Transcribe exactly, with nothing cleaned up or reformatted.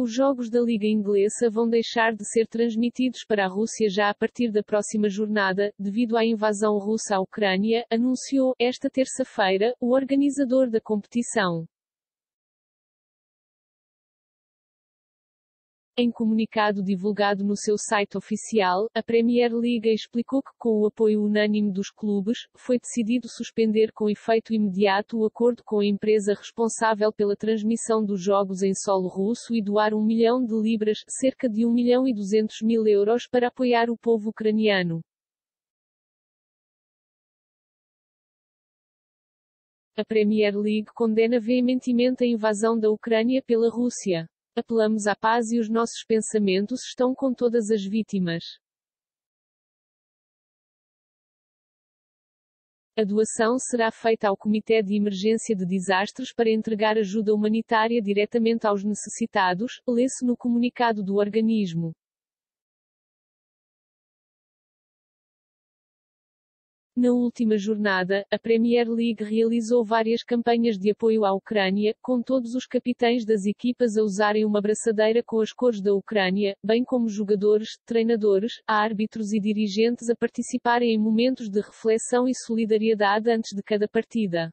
Os jogos da Liga Inglesa vão deixar de ser transmitidos para a Rússia já a partir da próxima jornada, devido à invasão russa à Ucrânia, anunciou, esta terça-feira, o organizador da competição. Em comunicado divulgado no seu site oficial, a Premier League explicou que, com o apoio unânime dos clubes, foi decidido suspender com efeito imediato o acordo com a empresa responsável pela transmissão dos jogos em solo russo e doar um milhão de libras, cerca de um milhão e duzentos mil euros, para apoiar o povo ucraniano. A Premier League condena veementemente a invasão da Ucrânia pela Rússia. Apelamos à paz e os nossos pensamentos estão com todas as vítimas. A doação será feita ao Comitê de Emergência de Desastres para entregar ajuda humanitária diretamente aos necessitados, lê-se no comunicado do organismo. Na última jornada, a Premier League realizou várias campanhas de apoio à Ucrânia, com todos os capitães das equipas a usarem uma braçadeira com as cores da Ucrânia, bem como jogadores, treinadores, árbitros e dirigentes a participarem em momentos de reflexão e solidariedade antes de cada partida.